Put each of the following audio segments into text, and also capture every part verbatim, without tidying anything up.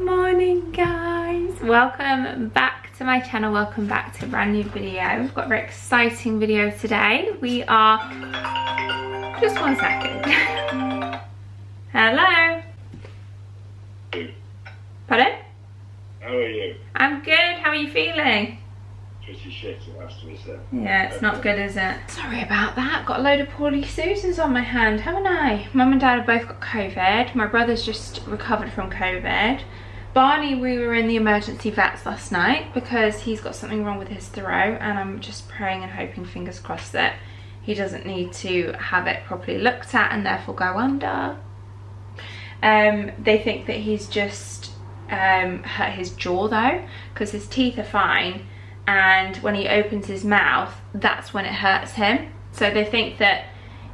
Good morning, guys. Welcome back to my channel. Welcome back to a brand new video. We've got a very exciting video today. We are just one second. Hello. Pardon? How are you? I'm good. How are you feeling? Pretty shit, it has to be said. Yeah, it's not good, is it? Sorry about that. I've got a load of poorly Susans on my hand, haven't I? Mum and Dad have both got COVID. My brother's just recovered from COVID. Barney, we were in the emergency vets last night because he's got something wrong with his throat, and I'm just praying and hoping, fingers crossed, that he doesn't need to have it properly looked at and therefore go under. Um, they think that he's just um, hurt his jaw, though, because his teeth are fine. And when he opens his mouth, that's when it hurts him. So they think that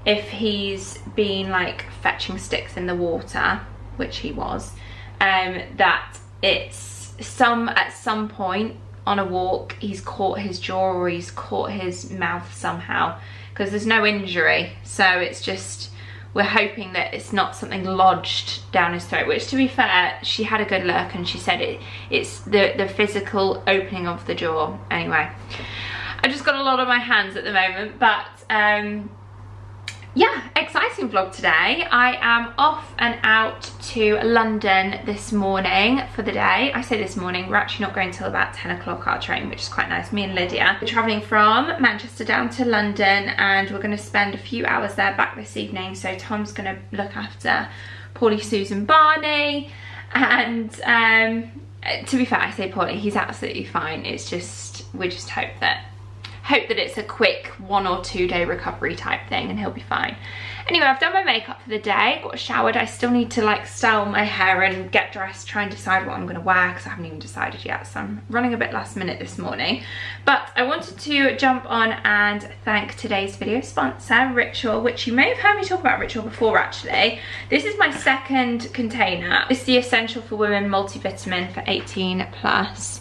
if he's been like fetching sticks in the water, which he was, um, that it's some at some point on a walk he's caught his jaw or he's caught his mouth somehow, because there's no injury. So it's just, we're hoping that it's not something lodged down his throat, which, to be fair, she had a good look and she said it, it's the, the physical opening of the jaw. Anyway, I just got a lot on my hands at the moment, but um, yeah, exciting vlog today. I am off and out to London this morning for the day. I say this morning, we're actually not going till about ten o'clock, our train, which is quite nice. Me and Lydia, we're traveling from Manchester down to London, and we're going to spend a few hours there, back this evening. So Tom's going to look after Paulie, Susan, Barney, and um, to be fair, I say Paulie, he's absolutely fine. It's just, we just hope that Hope that it's a quick one or two day recovery type thing and he'll be fine. Anyway, I've done my makeup for the day, got showered. I still need to like style my hair and get dressed, try and decide what I'm gonna wear, because I haven't even decided yet. So I'm running a bit last minute this morning. But I wanted to jump on and thank today's video sponsor, Ritual, which you may have heard me talk about Ritual before actually. This is my second container. It's the Essential for Women multivitamin for eighteen plus.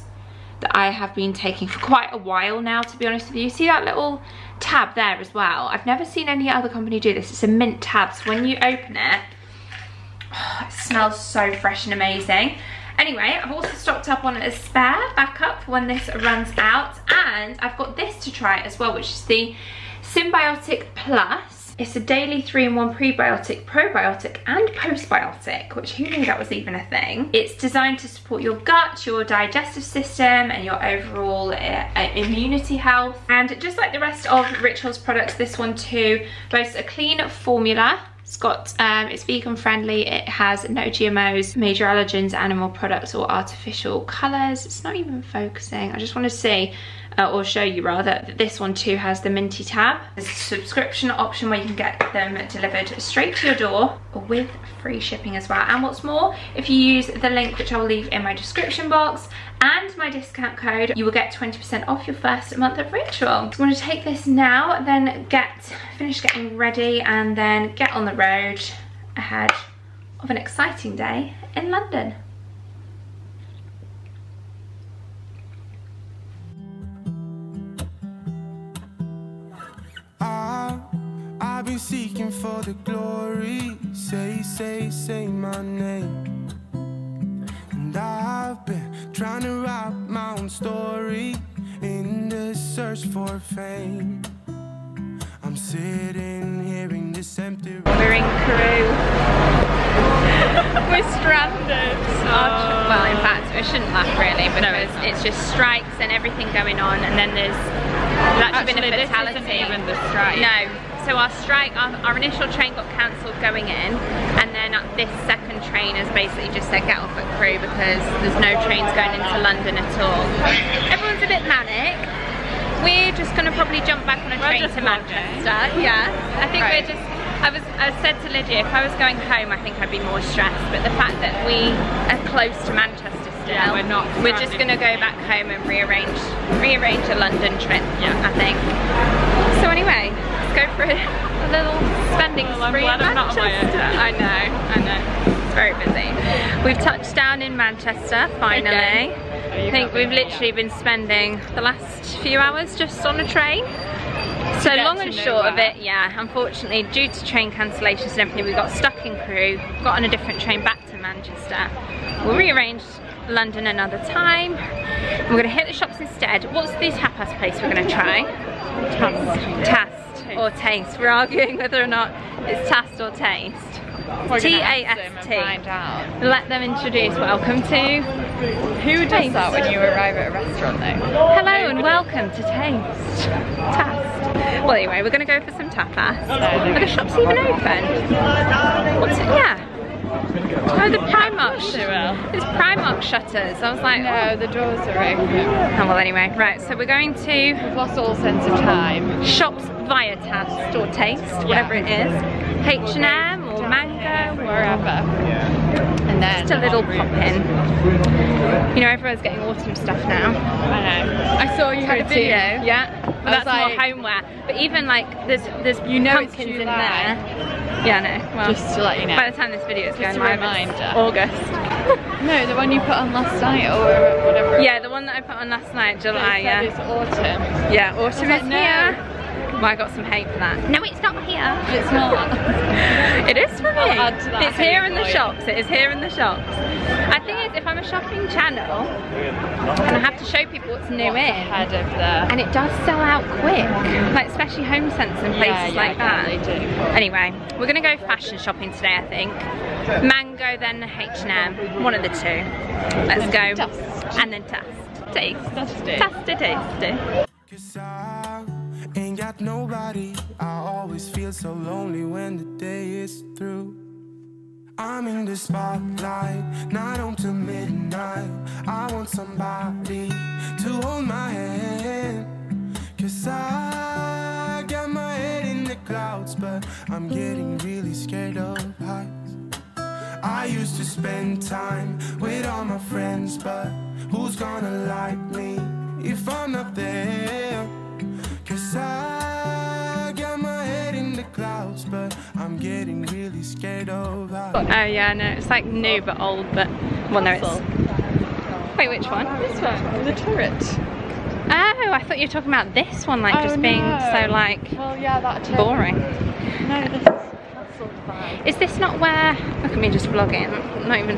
That I have been taking for quite a while now, to be honest with you. See that little tab there as well? I've never seen any other company do this. It's a mint tab, so when you open it, oh, it smells so fresh and amazing. Anyway, I've also stocked up on a spare backup for when this runs out, and I've got this to try as well, which is the Symbiotic Plus. It's a daily three in one prebiotic, probiotic and postbiotic, which who knew that was even a thing. It's designed to support your gut, your digestive system and your overall uh, immunity health. And just like the rest of Ritual's products, this one too boasts a clean formula. It's got, um, it's vegan friendly, it has no G M Os, major allergens, animal products or artificial colours. It's not even focusing. I just want to see, uh, or show you rather, that this one too has the minty tab. There's a subscription option where you can get them delivered straight to your door with free shipping as well. And what's more, if you use the link, which I'll leave in my description box, and my discount code, you will get twenty percent off your first month of Ritual. So I'm going to take this now, then get finish getting ready, and then get on the road ahead of an exciting day in London. I, I've been seeking for the glory, say, say, say my name. And I've been trying to write my own story in this search for fame. I'm sitting here in this empty room. We're in Crewe. We're stranded. Oh. Well, in fact, we shouldn't laugh really, because no, it's, it's just strikes and everything going on, and then there's there's actually, actually been a fatality. This isn't even the strike. No. So our strike, our, our initial train got cancelled going in, and then this second train has basically just said get off at Crewe because there's no trains going into London at all. Everyone's a bit manic. We're just going to probably jump back on a train to Manchester. Yeah, I think right. we're just, I was, I said to Lydia, if I was going home I think I'd be more stressed, but the fact that we are close to Manchester still, yeah, we're not. We're just going to go back home and rearrange, rearrange a London trip, yeah. I think. So anyway, go for a, a little spending well, spree in Manchester. I know, I know. It's very busy. We've touched down in Manchester, finally. I think we've literally been spending the last few hours just on a train. So long and short of it, yeah, unfortunately due to train cancellations and everything, we got stuck in Crewe, got on a different train back to Manchester. We'll rearrange London another time. We're gonna hit the shops instead. What's this tapas place we're gonna try? Tast. Tast. Tast or Taste. We're arguing whether or not it's Tast or Taste. T A S T. Let them introduce. Welcome to... Who does Taste. That when you arrive at a restaurant though? Hello and welcome to Taste. Tast. Well anyway, we're going to go for some tapas. Are the shops even open? What's it? Yeah. Oh, the Primark shutters. It's Primark shutters. I was like, no, the doors are open. Oh, well, anyway, right, so we're going to... We've lost all sense of time. Shops via Tast or Taste, yeah. Whatever it is. H and M or Mango, wherever. And then... Just a little pop-in. You know, everyone's getting autumn stuff now. I know. I saw you had a video. Yeah. Well, that's like, more homeware. But even like, there's, there's you know pumpkins in there. Yeah, no. Well, just to let you know. By the time this video is just going live, it's August. No, the one you put on last night or whatever. Yeah, the one that I put on last night, July, yeah. It's autumn. Yeah, autumn is no. here. Well, I got some hate for that. No, it's not here. It's not. It is for me. I'll add to that. It's here in the shops. It is here in the shops. I think it's, if I'm a shopping channel, and I have to show people what's new in, and it does sell out quick, like especially HomeSense and places yeah, yeah, like that. They do. Anyway, we're gonna go fashion shopping today, I think. Mango, then H and M, one of the two. Let's go. Dust. And then Tast. Taste. Tast. Taste. Cause I ain't got nobody. I always feel so lonely when the day is through. I'm in the spotlight, night on to midnight. I want somebody to hold my hand. Cause I got my head in the clouds, but I'm getting really scared of heights. I used to spend time with all my friends, but who's gonna like me if I'm not there? Cause I got my head in the clouds, but I'm getting really scared of that. Oh yeah, no, it's like new but old, but well no it's... Wait, which one? This one, the turret. Oh, I thought you were talking about this one, like oh, just being no. so like well, yeah, that boring. No, this is... Is this not where, look at me just vlogging, not even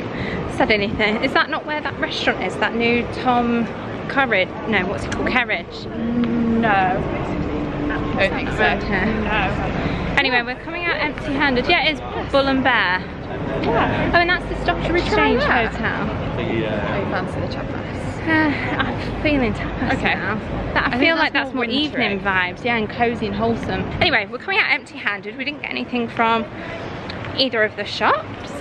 said anything. Is that not where that restaurant is, that new Tom Carriage? No, what's it called? Carriage? No. I don't think so. Okay. No. Anyway, we're coming out empty-handed. Yeah, it is Bull and Bear. Yeah. Oh, and that's the Stock Exchange Hotel. Yeah. Oh, fancy the tapas. Uh, I'm feeling tapas okay. now. That, I, I feel that's like that's more, more evening vibes. Yeah, and cosy and wholesome. Anyway, we're coming out empty-handed. We didn't get anything from either of the shops.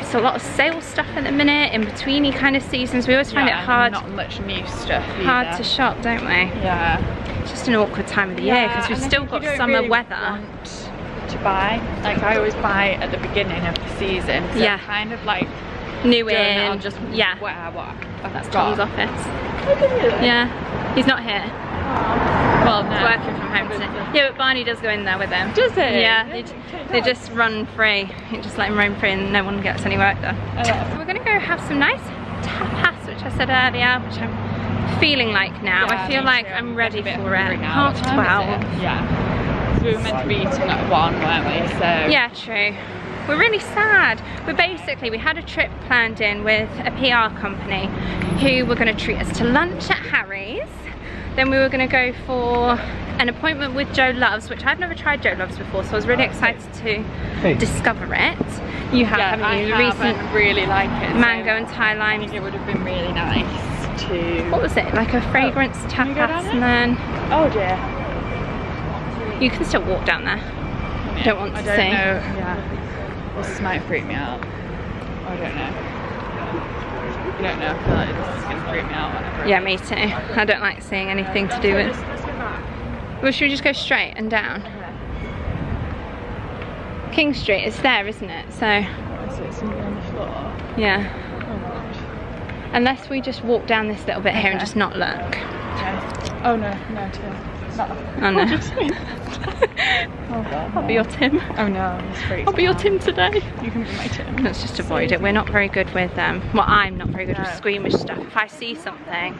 It's a lot of sales stuff at the minute, in betweeny kind of seasons. We always find yeah, it hard. Not much new stuff. Either. Hard to shop, don't we? Yeah. It's just an awkward time of the yeah, year because we've still got summer really weather. Want to buy, like I always buy at the beginning of the season. So yeah. Kind of like new in. I'll just yeah. Wear what I've That's got. Tom's office. Yeah. He's not here. Aww. Well, no. He's working from home today. Yeah, but Barney does go in there with them. Does he? Yeah, they, they just run free. You just let him roam free and no one gets any work done. Oh. So we're going to go have some nice tapas, which I said earlier, which I'm feeling like now. Yeah, I feel like too. I'm ready for it. Half twelve. Yeah. So we were meant to be eating at one, weren't we? So yeah, true. We're really sad. We basically, we had a trip planned in with a P R company who were going to treat us to lunch at Harry's. Then we were going to go for an appointment with Jo Loves, which I've never tried Jo Loves before, so I was really excited to hey. discover it. You have, yeah, haven't I you? The recent really like it. Mango so and Thai lime. I think it would have been really nice to... What was it? Like a fragrance oh, tapas and then... Oh dear. You can still walk down there. Yeah, don't want to see. I don't see. know. Yeah. This might freak me out. I don't know. I don't know, I feel like this is going to freak me out whenever. Yeah, me too. I don't like seeing anything to do with. Well, should we just go straight and down? King Street, it's there, isn't it? So. Yeah. Unless we just walk down this little bit here and just not look. Oh no, no, too. I know. Oh god. I'll no. be your Tim. Oh no, it's pretty. I'll be your Tim today. You can be my Tim. Let's just avoid it. We're not very good with um well I'm not very good no. with squeamish stuff. If I see something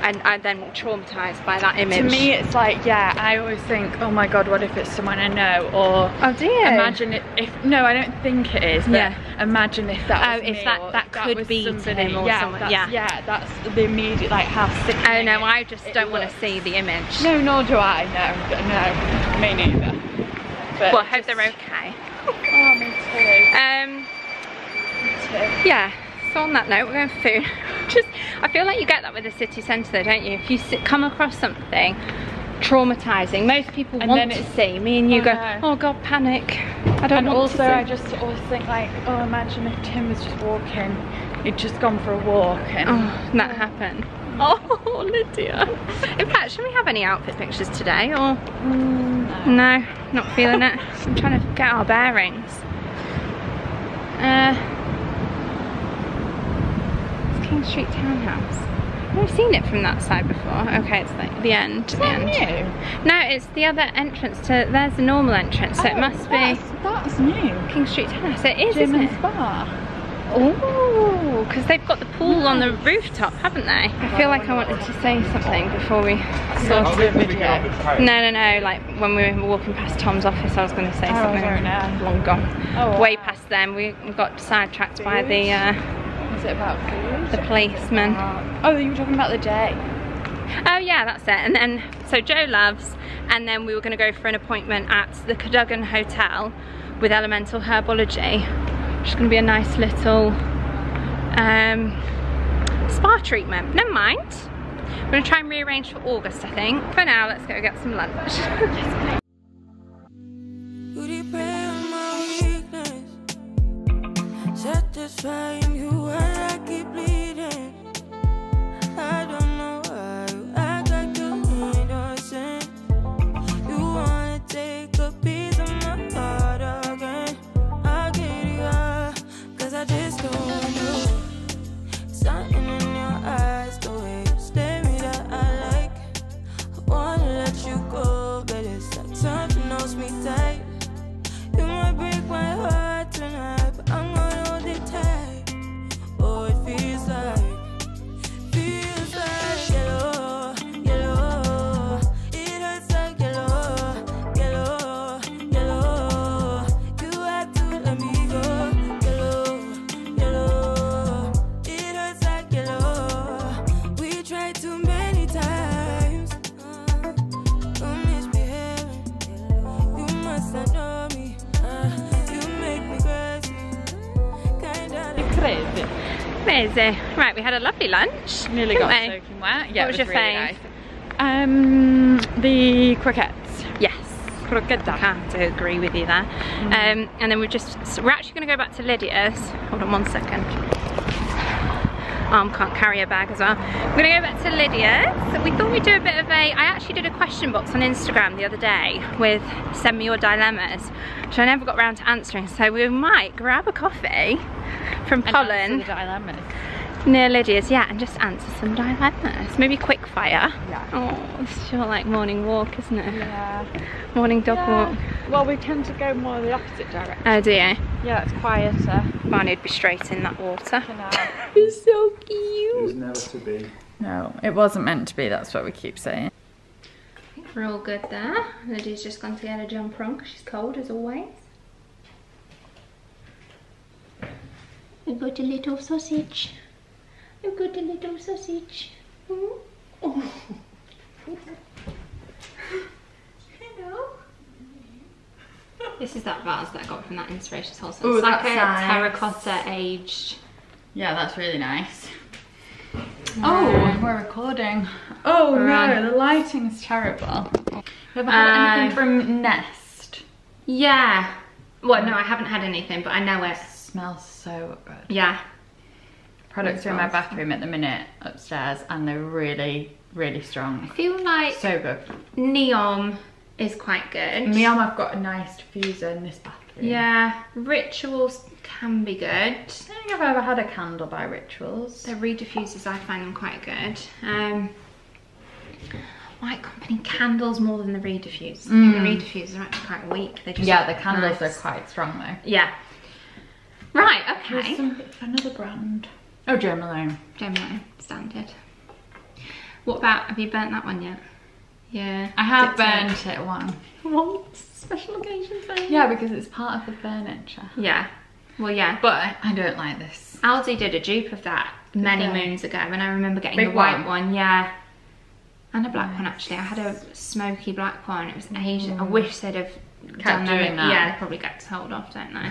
and I then traumatized by that image. To me it's like, yeah, I always think, oh my god, what if it's someone I know, or oh dear. Imagine it if no, I don't think it is, but yeah. imagine if that was oh, me if that, or that, that could that be somebody him or yeah, someone. That's, yeah. yeah, that's the immediate like how sick. Oh no, I just don't want to see the image. No, nor do I, no, no, me neither. But well, I hope just, they're okay. Oh me too. Um me too. Yeah. So on that note, we're going for food. Just, I feel like you get that with the city centre though, don't you? If you sit, come across something traumatising, most people and want to see. Me and you oh go, no. oh god, panic. I don't and want also, to see. I just always think like, oh, imagine if Tim was just walking. He'd just gone for a walk and, oh, and that oh. happened. Oh, Lydia. In fact, should we have any outfit pictures today or? Mm, no. no, not feeling it. I'm trying to get our bearings. Uh. King Street Townhouse. I've seen it from that side before. Okay, it's like the end. Is that the end. New? No, it's the other entrance to. There's the normal entrance, so oh, it must that's, be. That's new. King Street Townhouse. It is, Gym isn't and it? Spa. Oh, because they've got the pool nice. on the rooftop, haven't they? I feel like I wanted to say something before we saw the video. No, no, no. Like when we were walking past Tom's office, I was going to say oh, something. I don't know. Long gone. Oh, wow. Way past them. We got sidetracked Food? by the. Uh, Is it about food? The policeman. Oh, you were talking about the day. Oh yeah, that's it. And then, so Jo loves, and then we were going to go for an appointment at the Cadogan Hotel with Elemental Herbology, which is going to be a nice little um, spa treatment. Never mind. We're going to try and rearrange for August, I think. For now, let's go get some lunch. Yes, satisfying you where I keep bleeding. I don't know why you act like you're innocent. You wanna take a piece of my heart again. I get you high, cause I just don't know. Something in your eyes, the way you stare me that I like. I wanna let you go, but it's like something knows me tight. You might break my heart tonight, but I'm gonna oh, it feels like, feels like yellow, yellow. It hurts like yellow, yellow, yellow. You have to let me go, yellow, yellow. It hurts like yellow. We tried too many times. Don't misbehave. You must know me. You make me crazy. Kinda like crazy. Amazing. Right, we had a lovely lunch. Nearly got we? soaking wet. Yeah, what was, was your really fave? Nice. Um, the croquettes. Yes, croquettes. I can't agree with you there. Mm. Um, and then we're just so we're actually going to go back to Lydia's. Hold on one second. Arm can't carry a bag as well. We're going to go back to Lydia's. So we thought we'd do a bit of a. I actually did a question box on Instagram the other day with send me your dilemmas, which I never got round to answering. So we might grab a coffee from Pollen near Lydia's, yeah, and just answer some dilemmas. Maybe quick fire. Yeah. Oh, this is your like morning walk, isn't it? Yeah. Morning dog yeah. walk. Well, we tend to go more the opposite direction. Oh, do you? Yeah, it's quieter. Barney would be straight in that water. It's so cute. It was never to be. No, it wasn't meant to be. That's what we keep saying. I think we're all good there. Lydia's just gone to get a jumper on because she's cold as always. I've got a little sausage. I've got a little sausage. Mm? Oh. Hello. This is that vase that I got from that Inspiration Wholesale. Ooh, it's like a nice. terracotta aged. Yeah, that's really nice. Oh, yeah. We're recording. Oh we're no, on. the lighting's terrible. Have you ever had um, anything from Nest? Yeah. Well, no, I haven't had anything, but I know it. Smells so good. Yeah. Products are in my bathroom at the minute upstairs and they're really, really strong. I feel like so good. Neom is quite good. Neom, I've got a nice diffuser in this bathroom. Yeah. Rituals can be good. I don't think I've ever had a candle by Rituals. The re-diffusers, I find them quite good. Um White Company candles more than the reed diffuse. Mm. The reed diffusers are actually quite weak. They just yeah, the candles nice. Are quite strong though. Yeah. Right, okay. There's some for another brand. Oh, Jo Malone. Jo Malone, standard. What about, have you burnt that one yet? Yeah. I have burnt it one. What? Special occasion thing? Yeah, because it's part of the furniture. Yeah. Well, yeah. But I don't like this. Aldi did a dupe of that many yeah. moons ago, and I remember getting Big the white one. one. Yeah. And a black nice. one, actually. I had a smoky black one. It was ages. Mm. I wish they'd have Kept done doing that. Yeah, they probably get told off, don't they?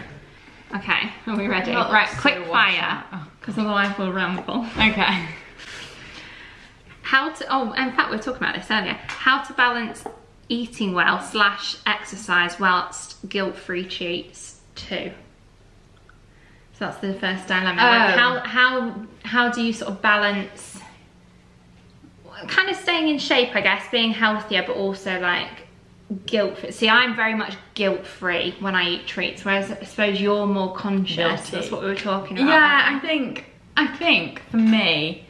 Okay, are we ready? Not right, quick so fire, because oh, otherwise we'll ramble. Okay. How to, oh, in fact, we were talking about this earlier. How to balance eating well slash exercise whilst guilt-free cheats too. So that's the first dilemma. Oh. Like how, how, how do you sort of balance kind of staying in shape, I guess, being healthier, but also like, guilt-free. See, I'm very much guilt-free when I eat treats, whereas I suppose you're more conscious. Guilty. That's what we were talking about. Yeah, I think, I think for me,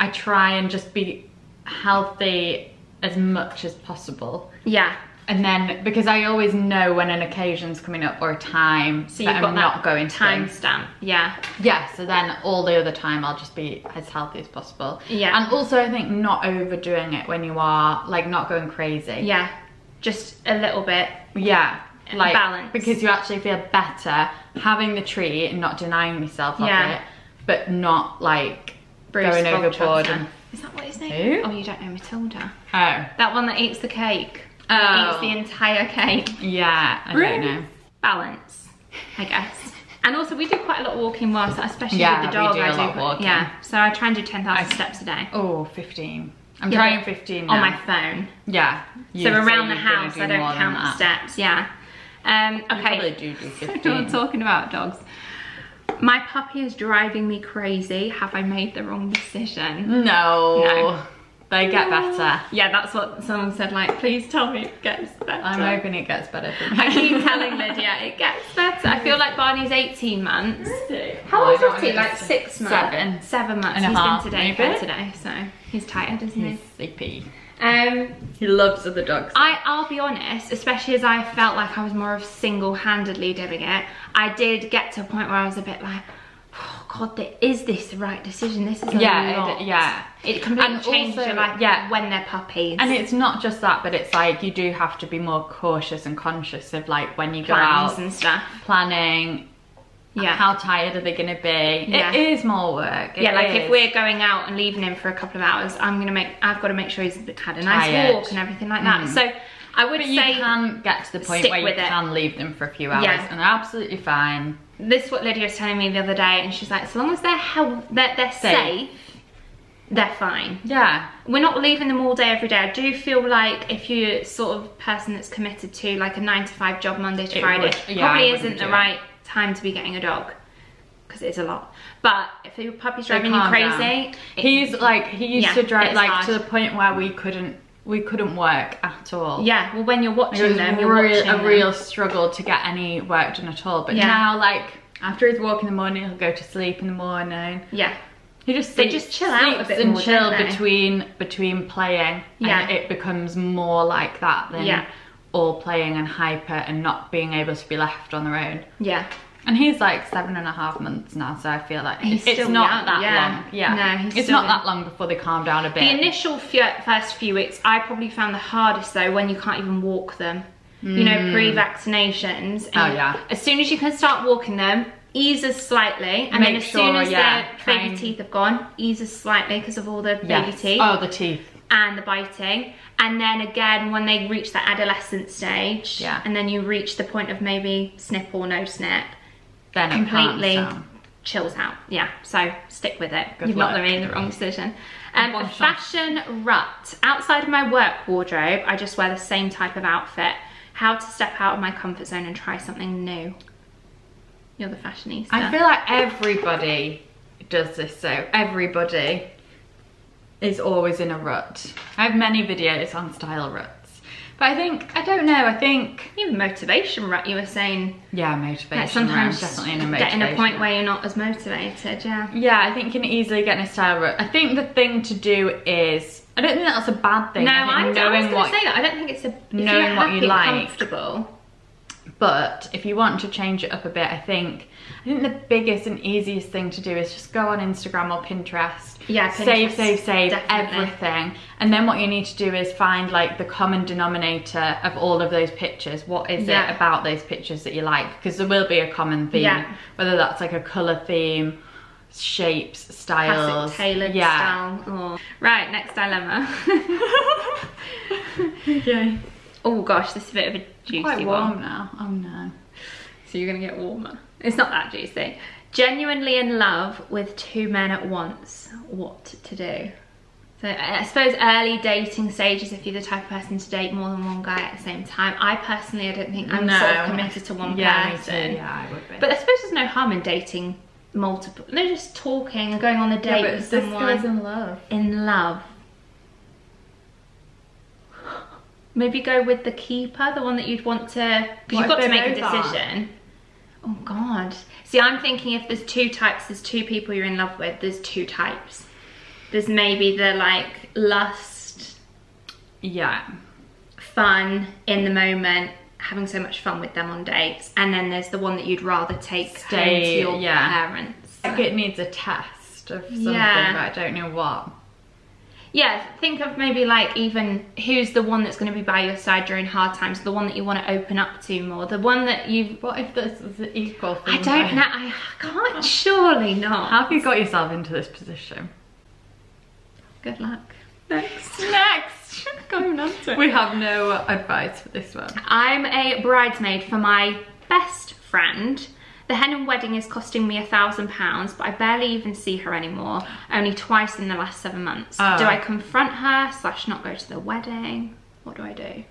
I try and just be healthy as much as possible. Yeah. And then, because I always know when an occasion's coming up or a time so that you've got I'm that not going to. Time stamp, yeah. Yeah, so then all the other time I'll just be as healthy as possible. Yeah. And also I think not overdoing it when you are, like not going crazy. Yeah, just a little bit. Yeah. Like, balance. Because you actually feel better having the treat and not denying yourself of yeah. it, but not like Bruce going overboard. And, is that what his name? Who? Oh, you don't know Matilda. Oh. That one that eats the cake. Oh. Eats the entire cake. Yeah, I don't know. Balance, I guess. And also we do quite a lot of walking whilst, especially yeah, with the dog. Yeah, we do I a do, lot of walking. Yeah, so I try and do ten thousand steps a day. Oh, fifteen. I'm yeah, trying fifteen now. On my phone. Yeah. So around the house, do I don't count the steps, yeah. Um, okay, do do fifteen. We're talking about dogs. My puppy is driving me crazy. Have I made the wrong decision? No. No. They get better. Yeah, that's what someone said, like, please tell me it gets better. I'm hoping it gets better for me. I keep telling Lydia, it gets better. I feel like Barney's eighteen months. Really? How old is he? Like six months? Seven. Seven months. And he's a half, been today, maybe? today, so he's tired, isn't he? He's sleepy. Um, he loves other dogs. I, I'll be honest, especially as I felt like I was more of single-handedly doing it, I did get to a point where I was a bit like, oh God, is this the right decision? This is a yeah, lot. It, yeah. It completely and changes also, your life yeah. when they're puppies. And it's not just that, but it's like you do have to be more cautious and conscious of like when you go Plans out and stuff. Planning. Yeah. How tired are they going to be? Yeah. It is more work. It yeah, like is. If we're going out and leaving him for a couple of hours, I'm going to make. I've got to make sure he's had a nice tired. walk and everything like that. Mm. So I would but say you can get to the point where you it. can leave them for a few hours, yeah. and they're absolutely fine. This is what Lydia was telling me the other day, and she's like, so long as they're health, they're, they're safe. safe, they're fine. Yeah. We're not leaving them all day, every day. I do feel like if you're sort of person that's committed to like a nine to five job Monday to it Friday, would, yeah, probably isn't the right it. time to be getting a dog, because it is a lot. But if your puppy's driving you crazy, it, he's like, he used yeah, to drive like hard. to the point where we couldn't, we couldn't work at all. Yeah, well when you're watching it was them, you're real, watching a them. real struggle to get any work done at all. But yeah. now like, after his walk in the morning, he'll go to sleep in the morning. Yeah. He just sleeps, they just chill out a bit and more, chill between, between playing. Yeah. And it becomes more like that than yeah. all playing and hyper and not being able to be left on their own. Yeah. And he's like seven and a half months now, so I feel like he's it's still not young, that yeah. long. Yeah, no, he's it's still not young. that long before they calm down a bit. The initial few, first few weeks, I probably found the hardest though when you can't even walk them. Mm. You know, pre-vaccinations. Oh yeah. As soon as you can start walking them, eases slightly, and Make then as sure, soon as yeah, their baby teeth have gone, eases slightly because of all the yes. baby teeth. Oh, the teeth. And the biting, and then again when they reach that adolescent stage, yeah. and then you reach the point of maybe snip or no snip. Then completely chills out. Yeah, so stick with it. Good You've luck. not made the wrong decision. Um, a fashion rut. Outside of my work wardrobe, I just wear the same type of outfit. How to step out of my comfort zone and try something new. You're the fashionista. I feel like everybody does this, so everybody is always in a rut. I have many videos on style ruts. But I think, I don't know, I think... Even motivation rut, you were saying. Yeah, motivation like sometimes rut. Sometimes definitely in a motivation getting a point rut. where you're not as motivated, yeah. Yeah, I think you can easily get in a style rut. I think the thing to do is I don't think that's a bad thing. No, I, I, knowing I was gonna what, say that. I don't think it's a knowing what you like. Comfortable. But if you want to change it up a bit, I think I think the biggest and easiest thing to do is just go on Instagram or Pinterest. Yeah, Pinterest, save, save, save definitely. everything. And then what you need to do is find like the common denominator of all of those pictures. What is yeah. it about those pictures that you like? Because there will be a common theme, yeah. whether that's like a colour theme, shapes, styles. Classic tailored yeah. style. Or... Right, next dilemma. Okay. Oh gosh, this is a bit of a juicy Quite warm one. now. Oh no. So you're gonna get warmer. It's not that juicy. Genuinely in love with two men at once. What to do? So I suppose early dating stages, if you're the type of person to date more than one guy at the same time. I personally, I don't think I'm no, sort of committed to one yeah, person. Yeah, I would be. But I suppose there's no harm in dating multiple. No, just talking and going on a date yeah, but with someone. This guy's in love. In love. Maybe go with the keeper, the one that you'd want to, because you've got to make a decision. Oh God. See, I'm thinking if there's two types, there's two people you're in love with, there's two types. There's maybe the like lust. Yeah. Fun in the moment, having so much fun with them on dates. And then there's the one that you'd rather take Stay, home to your yeah. parents. So. Like it needs a test of something, yeah. but I don't know what. Yeah, think of maybe like even who's the one that's going to be by your side during hard times, the one that you want to open up to more, the one that you've... What if this is an equal thing? I don't right? know, I can't, surely not. How have you got yourself into this position? Good luck. Next. Next! We have no advice for this one. I'm a bridesmaid for my best friend. The hen and wedding is costing me a thousand pounds, but I barely even see her anymore. Only twice in the last seven months. Oh. Do I confront her slash not go to the wedding? What do I do?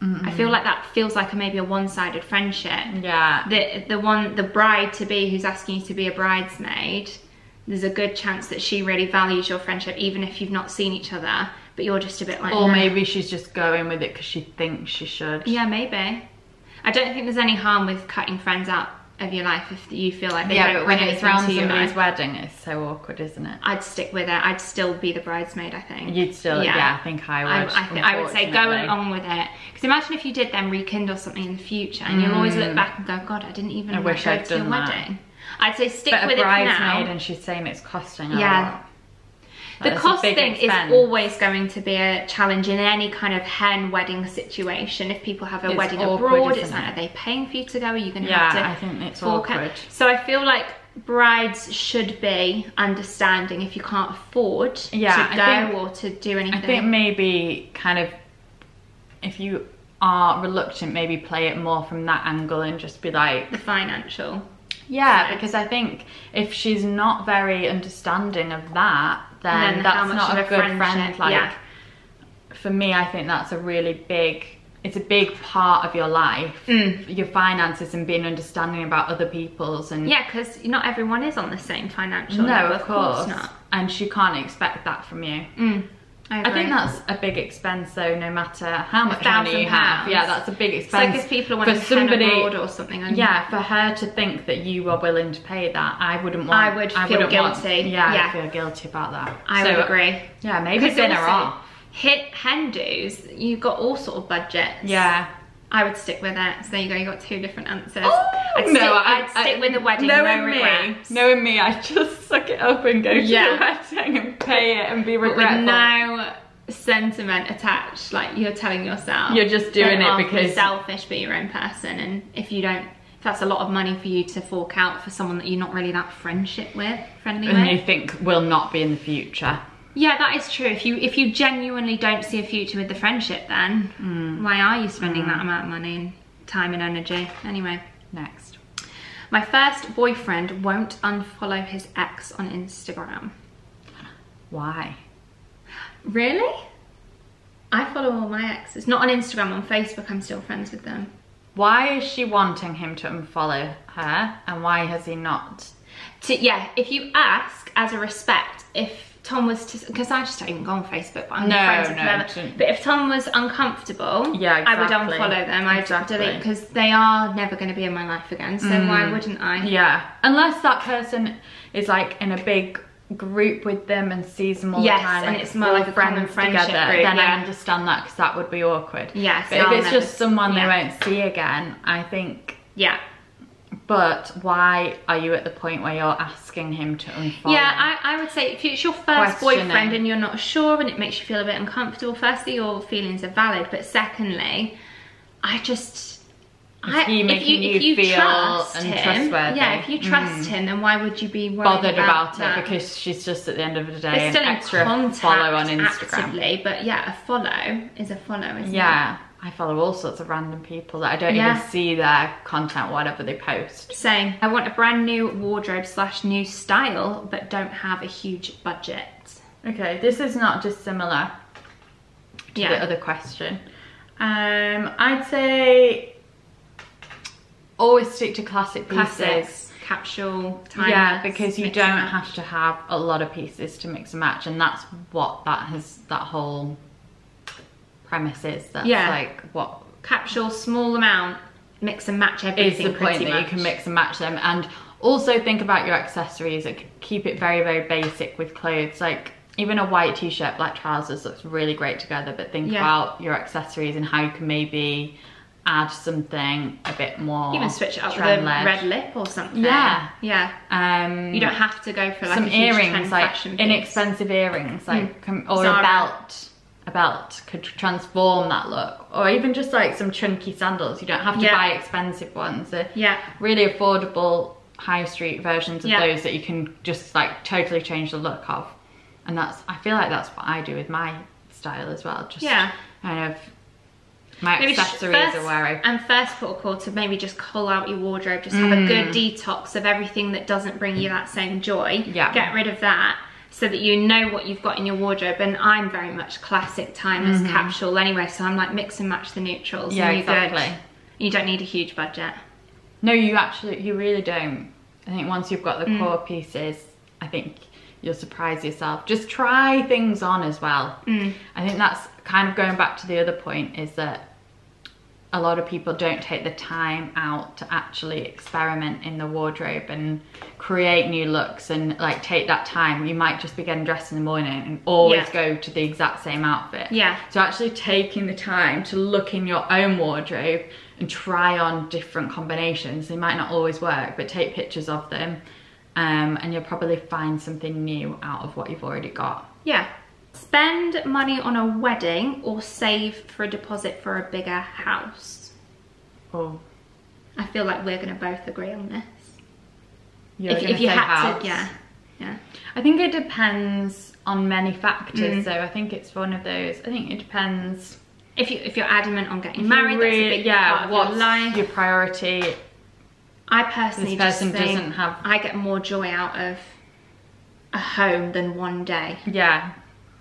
Mm-mm. I feel like that feels like a, maybe a one-sided friendship. Yeah. The the one, the bride to be who's asking you to be a bridesmaid, there's a good chance that she really values your friendship, even if you've not seen each other. But you're just a bit like. Or no. maybe she's just going with it because she thinks she should. Yeah, maybe. I don't think there's any harm with cutting friends out of your life if you feel like they yeah, don't bring anything to your life. Yeah, but when it's around somebody's wedding, it's so awkward, isn't it? I'd stick with it. I'd still be the bridesmaid, I think. You'd still, yeah, yeah I think I would. I, I, th I would say go on with it. Because imagine if you did then rekindle something in the future and mm. you'll always look back and go, God, I didn't even I wish go I'd to done your that. wedding. I'd say stick but with it for now. But a bridesmaid and she's saying it's costing her yeah. a lot. The cost thing is always going to be a challenge in any kind of hen wedding situation. If people have a wedding abroad, it's like, are they paying for you to go? Are you going to have to? Yeah, I think it's awkward. So I feel like brides should be understanding if you can't afford to go or to do anything. I think maybe kind of if you are reluctant, maybe play it more from that angle and just be like the financial. Yeah, because I think if she's not very understanding of that, then, then that's not a good friendship. friend. Like, yeah. for me, I think that's a really big, it's a big part of your life, mm. your finances and being understanding about other people's. And yeah, because not everyone is on the same financial level. No, of course. course not. And she can't expect that from you. Mm. I, I think that's a big expense though, no matter how much money you have. Yeah, that's a big expense. It's like if people are wanting for somebody abroad or something. Yeah, for her to think that you are willing to pay that, I wouldn't want. I would feel I wouldn't guilty. Want, yeah, yeah, I feel guilty about that. I so, would agree. Yeah, maybe dinner off. Hit hen do's, you've got all sort of budgets. Yeah. I would stick with it. So there you go, you got two different answers. Oh, I'd no, stick, I'd, I'd stick with the wedding, knowing no regrets. Me, knowing me, I'd just suck it up and go yeah. to the wedding and pay it and be regretful. With no sentiment attached, like you're telling yourself. You're just doing it because... You're selfish, but your own person. And if you don't, if that's a lot of money for you to fork out for someone that you're not really that friendship with, friendly and with. And you think will not be in the future. Yeah, that is true. If you if you genuinely don't see a future with the friendship, then mm. why are you spending mm. that amount of money and time and energy? Anyway, next. My first boyfriend won't unfollow his ex on Instagram. Why? Really? I follow all my exes. Not on Instagram, on Facebook, I'm still friends with them. Why is she wanting him to unfollow her and why has he not? To, yeah, if you ask as a respect, if Tom was to, because I just don't even go on Facebook, but I'm no, friends with no, them. But if Tom was uncomfortable, yeah, exactly. I would unfollow them. I'd exactly. delete, because they are never going to be in my life again. So mm. why wouldn't I? Yeah, unless that person is like in a big group with them and sees them all yes, the time. Yes, and it's more like a friend friendship together, group, then yeah. I understand that, because that would be awkward. Yes. But no, if it's just just someone yeah. they won't see again, I think... Yeah. But why are you at the point where you're asking him to unfollow? Yeah, I, I would say if it's your first boyfriend and you're not sure and it makes you feel a bit uncomfortable, firstly, your feelings are valid. But secondly, I just... If you make you, you, you feel untrustworthy. Yeah, if you trust mm. him, then why would you be bothered about, about it? That? Because she's just at the end of the day still an extra follow on Instagram. Actively, but yeah, a follow is a follow, isn't yeah, it? Yeah, I follow all sorts of random people that I don't yeah. even see their content, whatever they post. Same. I want a brand new wardrobe slash new style, but don't have a huge budget. Okay, this is not dissimilar to yeah. the other question. Um, I'd say. Always stick to classic pieces. Classics, capsule, timeless. Yeah, because you don't have to have a lot of pieces to mix and match, and that's what that has, that whole premise is. That's yeah. like what... Capsule, small amount, mix and match everything. Is the point that much. You can mix and match them. And also think about your accessories. Like, keep it very, very basic with clothes. Like, even a white t-shirt, black trousers looks really great together, but think yeah. about your accessories and how you can maybe... add something a bit more. Even switch it up with a red lip or something. Yeah, yeah. Um, you don't have to go for like some a huge earrings, like inexpensive earrings, like mm. or Zara. a belt. A belt could transform that look, or even just like some chunky sandals. You don't have to yeah. buy expensive ones. They're yeah, really affordable high street versions of yeah. those that you can just like totally change the look of. And that's, I feel like that's what I do with my style as well. Just yeah, kind of. My maybe accessories first, are where I... And first protocol to maybe just cull out your wardrobe, just have mm. a good detox of everything that doesn't bring you that same joy. Yeah. Get rid of that so that you know what you've got in your wardrobe. And I'm very much classic timeless mm-hmm. capsule anyway, so I'm like mix and match the neutrals. Yeah, and exactly. Good. You don't need a huge budget. No, you actually, you really don't. I think once you've got the mm. core pieces, I think you'll surprise yourself. Just try things on as well. Mm. I think that's kind of going back to the other point, is that a lot of people don't take the time out to actually experiment in the wardrobe and create new looks and like take that time. You might just be getting dressed in the morning and always yeah. go to the exact same outfit. Yeah. So actually taking the time to look in your own wardrobe and try on different combinations. They might not always work, but take pictures of them um, and you'll probably find something new out of what you've already got. Yeah. Spend money on a wedding or save for a deposit for a bigger house? Oh. I feel like we're going to both agree on this. You're if if you had house. to, yeah. yeah. I think it depends on many factors, mm. so I think it's one of those. I think it depends. If, you, if you're adamant on getting married, really, that's a big yeah, part of what's your life. Your priority. I personally this person just think doesn't have... I get more joy out of a home than one day. Yeah.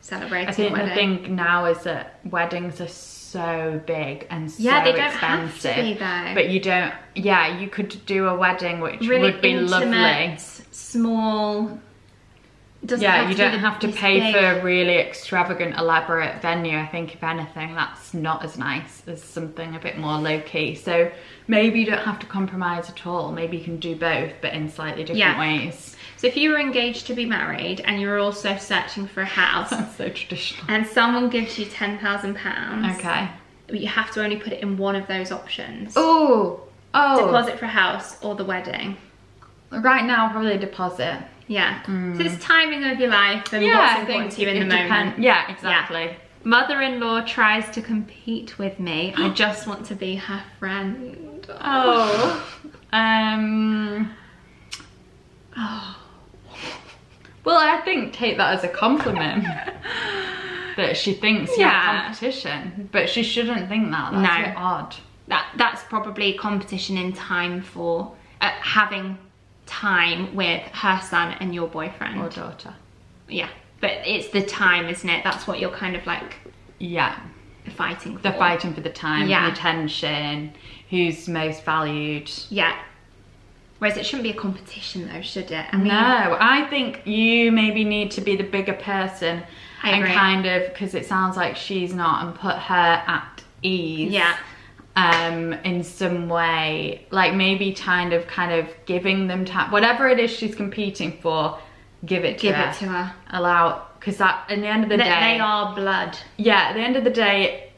Celebrating I think the thing now is that weddings are so big and so yeah, they don't expensive. Have to be, though. But you don't, yeah, you could do a wedding which really would be intimate, lovely. Small. Doesn't yeah, have you to don't have to pay big. For a really extravagant, elaborate venue. I think if anything, that's not as nice as something a bit more low key. So maybe you don't have to compromise at all. Maybe you can do both, but in slightly different yeah. ways. So if you were engaged to be married and you were also searching for a house, that's so traditional. And someone gives you ten thousand pounds, okay, but you have to only put it in one of those options. Ooh, oh, deposit for a house or the wedding. Right now, probably a deposit. Yeah, mm. so it's timing of your life and yeah, what's important to you in the moment. Yeah, exactly. Yeah. Mother-in-law tries to compete with me. I just want to be her friend. Oh, um, oh. Well, I think take that as a compliment that she thinks yeah. you're competition, but she shouldn't think that. That's no. a bit odd. That that's probably competition in time for uh, having time with her son and your boyfriend or daughter. Yeah, but it's the time, isn't it? That's what you're kind of like. Yeah, fighting. for. They're fighting for the time, yeah. the attention, who's most valued. Yeah. Whereas it shouldn't be a competition though, should it? I mean, no, I think you maybe need to be the bigger person and kind of, because it sounds like she's not, and put her at ease. Yeah. Um, in some way, like maybe kind of, kind of giving them time, whatever it is she's competing for, give it to give her. Give it to her. Allow, because at the end of the they, day... They are blood. Yeah, at the end of the day,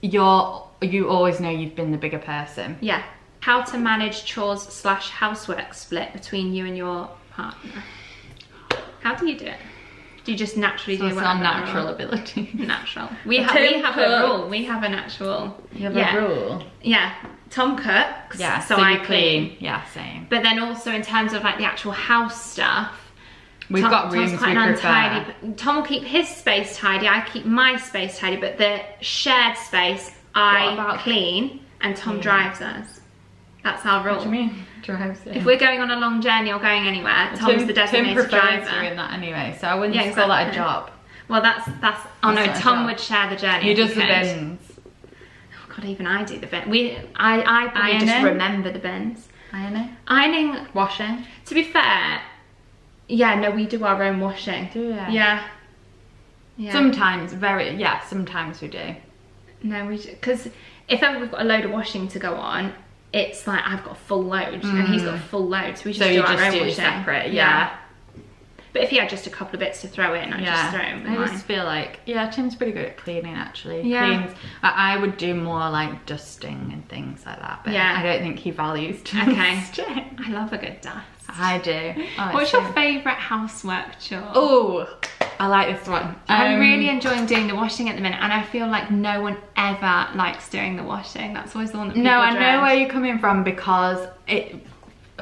you're, you always know you've been the bigger person. Yeah. How to manage chores slash housework split between you and your partner. How do you do it? Do you just naturally so do it? It's our natural ability. Natural. We, ha we have cook. a rule. We have an actual... You have yeah. a rule? Yeah. Tom cooks, yeah, so, so I clean. clean. Yeah, same. But then also in terms of like the actual house stuff, We've Tom, got rooms Tom's quite we untidy. But Tom will keep his space tidy, I keep my space tidy, but the shared space I about clean and Tom yeah. drives us. That's our rule. What do you mean? Drives it. If we're going on a long journey or going anywhere, Tom's Tim, the designated Tim driver. In that anyway, so I wouldn't yeah, exactly. call that a job. Well, that's that's. Oh that's no, Tom would share the journey. He does the bins. Oh God, even I do the bin. We, I, I, I just remember the bins. Ironing. Ironing. Washing. To be fair, yeah, no, we do our own washing. Do we? Yeah. Yeah. Sometimes, very yeah. Sometimes we do. No, we because if ever we've got a load of washing to go on. It's like I've got a full load mm. and he's got a full load, so we just so do you our just own do washing. Separate, yeah. yeah. But if he had just a couple of bits to throw in, I'd yeah. just throw them. I mine. just feel like yeah, Tim's pretty good at cleaning actually. Yeah, Cleans. I would do more like dusting and things like that. But yeah, I don't think he values dusting. Okay, I love a good dust. I do. Oh, What's your favourite housework chore? Oh, I like this one. Um, I'm really enjoying doing the washing at the minute, and I feel like no one ever likes doing the washing. That's always the one that people No, I dread. know where you're coming from, because it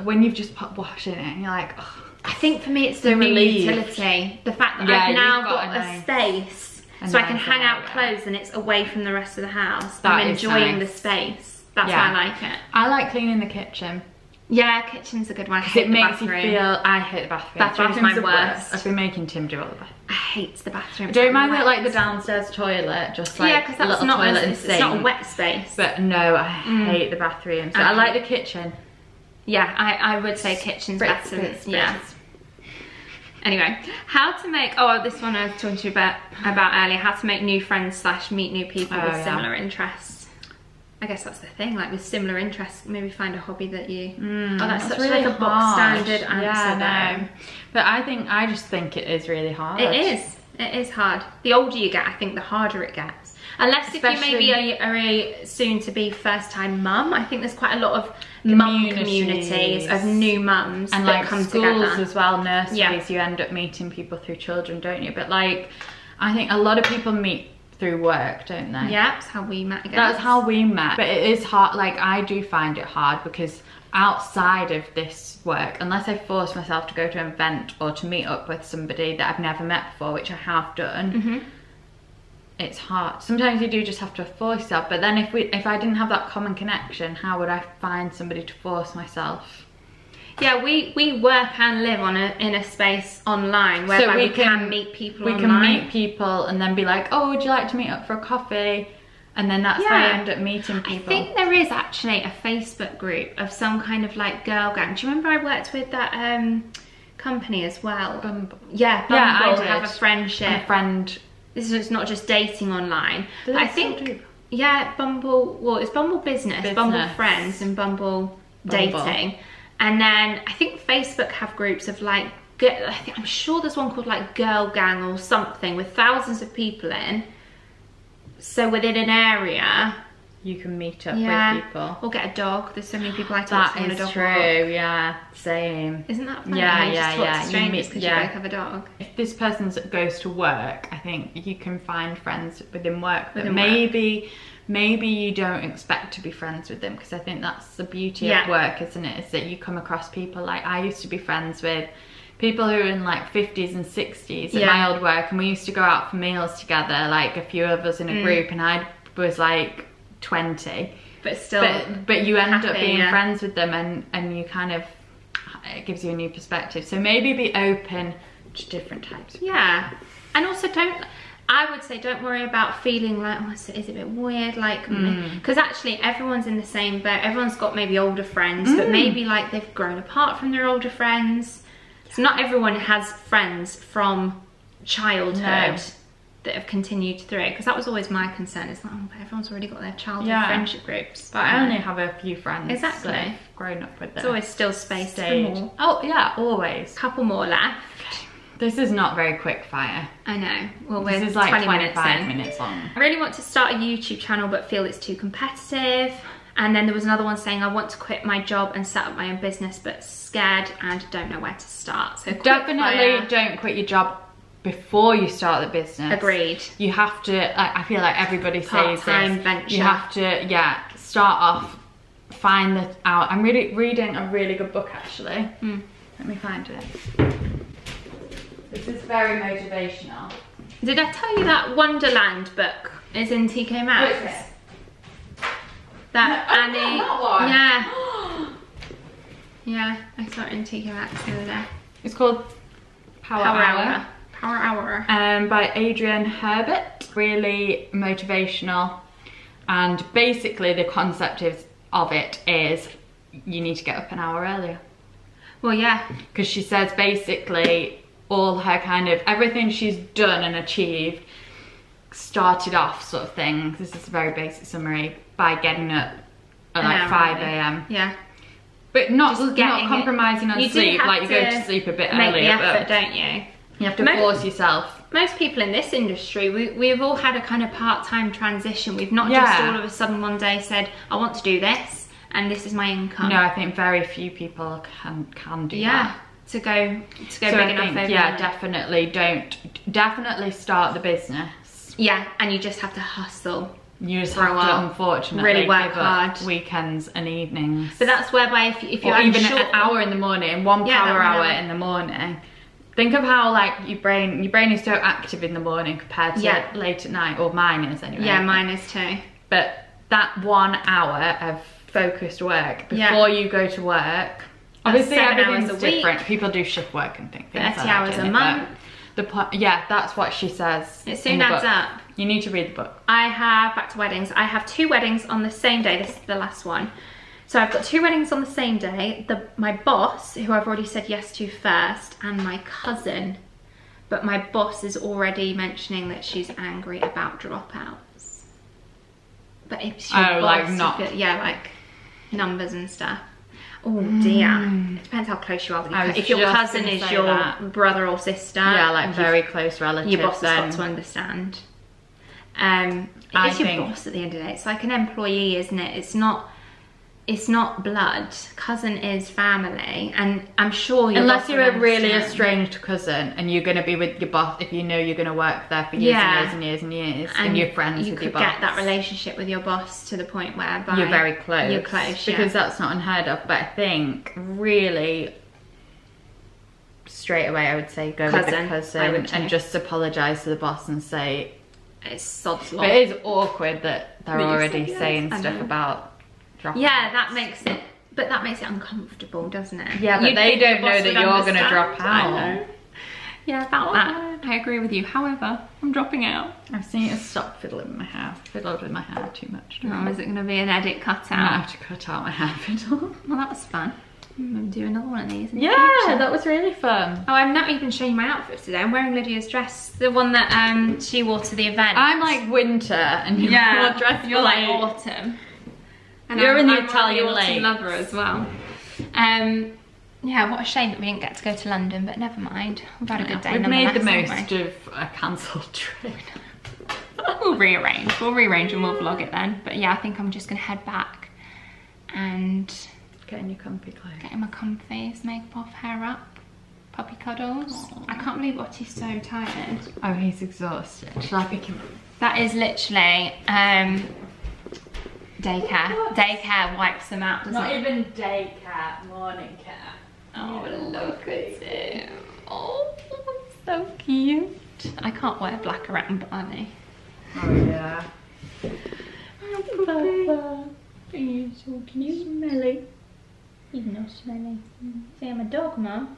when you've just put wash in it, and you're like, oh, I think for me it's the utility. The fact that yeah, I've now got, got a nice, space, a so nice I can hang out area. clothes and it's away from the rest of the house. That I'm enjoying nice. the space. That's yeah. why I like it. I like cleaning the kitchen. Yeah, kitchen's a good one. I hate it the makes bathroom. you feel. I hate the bathroom. Bathroom's my worst. I've been making Tim do all the bathroom. I hate the bathroom. Don't mind that, like the downstairs toilet, just like yeah, because that's not toilet and sink. It's not a wet space. But no, I mm. hate the bathroom. So okay. I like the kitchen. Yeah, I I would say kitchen's Spritz, better. Spritz, yeah. Spritz. Anyway, how to make oh this one I was talking to you about about earlier. How to make new friends slash meet new people oh, with yeah. similar interests. I guess that's the thing, like with similar interests, maybe find a hobby that you... Mm, oh, that's, that's such really like a box standard answer yeah, no. But I think, I just think it is really hard. It is. It is hard. The older you get, I think the harder it gets. Unless Especially if you maybe are a soon-to-be first-time mum. I think there's quite a lot of mum communities of new mums and that like come schools together. as well, nurseries, yeah. you end up meeting people through children, don't you? But like, I think a lot of people meet through work, don't they? Yeah, that's how we met. I guess. That's how we met. But it is hard, like I do find it hard because outside of this work, unless I force myself to go to an event or to meet up with somebody that I've never met before, which I have done, mm-hmm. it's hard. Sometimes you do just have to force yourself, but then if we, if I didn't have that common connection, how would I find somebody to force myself? Yeah, we, we work and live on a, in a space online where so we, we can, can meet people we online. We can meet people and then be like, oh, would you like to meet up for a coffee? And then that's yeah. how you end up meeting people. I think there is actually a Facebook group of some kind of like girl gang. Do you remember I worked with that um, company as well? Bumble. Yeah, Bumble. Yeah, I did. Have a friendship. And a friend. This is not just dating online. But I think, do? yeah, Bumble, well, it's Bumble Business, Business. Bumble Friends and Bumble, Bumble. Dating. And then I think Facebook have groups of like, I think, I'm sure there's one called like Girl Gang or something with thousands of people in. So within an area, you can meet up yeah. with people. Or get a dog. There's so many people I talk to on a dog walk. That is true. Yeah, same. Isn't that funny? Yeah, yeah, yeah. You just talk to strangers because you both have a dog. If this person goes to work, I think you can find friends within work, but maybe. Maybe you don't expect to be friends with them, because I think that's the beauty yeah. of work, isn't it? Is that you come across people, like I used to be friends with people who are in like fifties and sixties yeah. at my old work, and we used to go out for meals together, like a few of us in a mm. group, and I was like twenty. But still But, but you end happy, up being yeah. friends with them, and, and you kind of, it gives you a new perspective. So maybe be open to different types of Yeah, people. And also don't... I would say don't worry about feeling like, oh, is it a bit weird? Like, because mm. actually everyone's in the same boat. Everyone's got maybe older friends, mm. but maybe like they've grown apart from their older friends. So not everyone has friends from childhood no. that have continued through. Because that was always my concern. It's like, oh, but everyone's already got their childhood yeah. friendship groups. But I only know. have a few friends. Exactly. That have grown up with them. There's always still space for more. Oh, yeah, always. Couple more left. Okay. This is not very quick fire. I know. Well, we're this is like twenty-five minutes, minutes long. I really want to start a YouTube channel but feel it's too competitive. And then there was another one saying, I want to quit my job and set up my own business but scared and don't know where to start. So definitely don't quit your job before you start the business. Agreed. You have to, like, I feel like everybody says this. Venture. You have to, yeah, start off, find that out. I'm really reading a really good book actually. Mm. Let me find it. This is very motivational. Did I tell you that Wonderland book is in T K Maxx? What is it? That no, Annie. Oh, yeah. Yeah, I saw it in T K Maxx the other day. It's called Power, Power Hour. Hour. Power Hour. Um, by Adrian Herbert. Really motivational. And basically the concept is, of it is you need to get up an hour earlier. Well, yeah. Because she says basically all her kind of, everything she's done and achieved started off sort of thing. This is a very basic summary. By getting up at like five A M Yeah. But not, not compromising it. On you sleep. Like you go to sleep a bit earlier. Make the effort, don't you? You have to most, force yourself. Most people in this industry, we, we've all had a kind of part-time transition. We've not yeah. just all of a sudden one day said, I want to do this and this is my income. No, I think very few people can, can do yeah. that. To go to go so big I enough think, over yeah, definitely don't definitely start the business. Yeah, and you just have to hustle. You just have to, unfortunately, really work hard weekends and evenings. But that's whereby if, if you're or even an hour in the morning, one yeah, power hour in the morning. Think of how like your brain your brain is so active in the morning compared to yeah. late at night, or mine is anyway. Yeah, mine is too. But that one hour of focused work before yeah. you go to work. Obviously, everything's different. People do shift work and things. thirty hours a month. The po yeah, that's what she says. It soon adds up. You need to read the book. I have, back to weddings, I have two weddings on the same day. This is the last one. So I've got two weddings on the same day. The, my boss, who I've already said yes to first, and my cousin. But my boss is already mentioning that she's angry about dropouts. But if she's oh, like not. Feel, yeah, like numbers and stuff. Oh dear. Mm. It depends how close you are with your cousin. If your cousin is your that. brother or sister. Yeah, like very close relatives. Your boss then. has got to understand. Um, it is your boss at the end of the day. It's like an employee, isn't it? It's not It's not blood. Cousin is family, and I'm sure your unless you're a really estranged cousin and you're going to be with your boss if you know you're going to work there for years yeah. and years and years and years, and, and you're friends you with your boss. You could get that relationship with your boss to the point where you're very close. You're close, yeah. Because that's not unheard of. But I think really straight away, I would say go cousin, with the cousin and just apologise to the boss and say it's sod's law. But it is awkward that they're but already say yes. saying I stuff know. about. Dropouts. Yeah, that makes it, but that makes it uncomfortable, doesn't it? Yeah, but You'd they don't know that you're going to drop out. I know. Yeah, about oh, that, I agree with you. However, I'm dropping out. I've seen it stop fiddling with my hair. Fiddled with my hair too much. Oh, is it going to be an edit cut out? I have to cut out my hair fiddle. Well, that was fun. I'm going to do another one of these. In yeah, the that was really fun. Oh, I'm not even showing my outfit today. I'm wearing Lydia's dress, the one that um she wore to the event. I'm like winter, and you're yeah, dressed. You're like autumn. And You're I'm, in the I'm Italian lake. lover as well. Um, yeah, what a shame that we didn't get to go to London, but never mind. We've had a good day. We've made the most of a cancelled trip. We'll rearrange. We'll rearrange and we'll vlog it then. But yeah, I think I'm just going to head back and get in your comfy clothes. Get in my comfies, makeup off, hair up, puppy cuddles. Aww. I can't believe Ottie's so tired. Oh, he's exhausted. Shall I pick him up? That is literally... Um, Daycare. What? Daycare wipes them out, doesn't Not it? Not even daycare, morning care. Oh, oh look at him. Oh, so cute. I can't wear black around Barney. Oh, yeah. Oh, Papa. You're so cute. Smelly. He's not smelly. See, I'm a dog, Mum.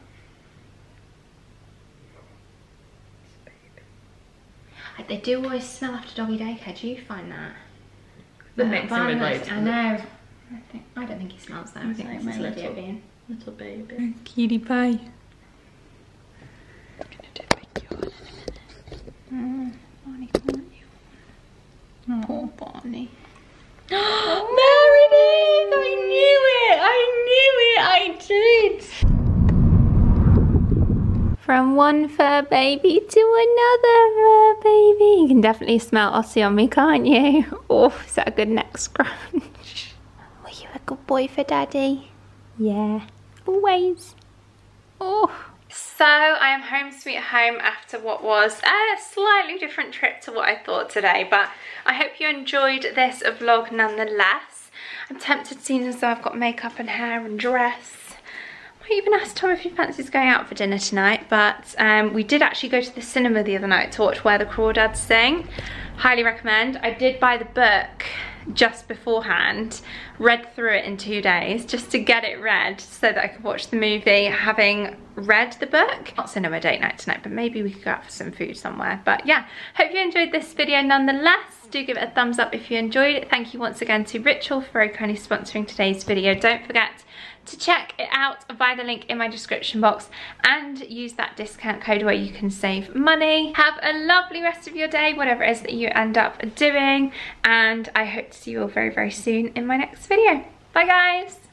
They do always smell after doggy daycare. Do you find that? The mix in with loads. I know. I, think, I don't think he smells that. I think it's a little, being. little baby. Cutie pie. I'm going to do my yawn in a minute. Mm. Barney, can't you? Oh, poor Barney. Oh, Meredith! I knew it! I knew it! I did! From from one fur baby to another fur baby. You can definitely smell Aussie on me, can't you? Oh, is that a good neck scrunch? Were you a good boy for Daddy? Yeah, always. Oh. So I am home sweet home after what was a slightly different trip to what I thought today, but I hope you enjoyed this vlog nonetheless. I'm tempted, seeing as though I've got makeup and hair and dress. I might even ask Tom if he fancies going out for dinner tonight, but um, we did actually go to the cinema the other night to watch Where the Crawdads Sing. Highly recommend. I did buy the book just beforehand, read through it in two days just to get it read so that I could watch the movie having read the book. Not cinema date night tonight, but maybe we could go out for some food somewhere. But yeah, hope you enjoyed this video nonetheless. Do give it a thumbs up if you enjoyed it. Thank you once again to Ritual for very kindly sponsoring today's video. Don't forget to check it out via the link in my description box and use that discount code where you can save money. Have a lovely rest of your day, whatever it is that you end up doing, and I hope to see you all very, very soon in my next video. Bye guys!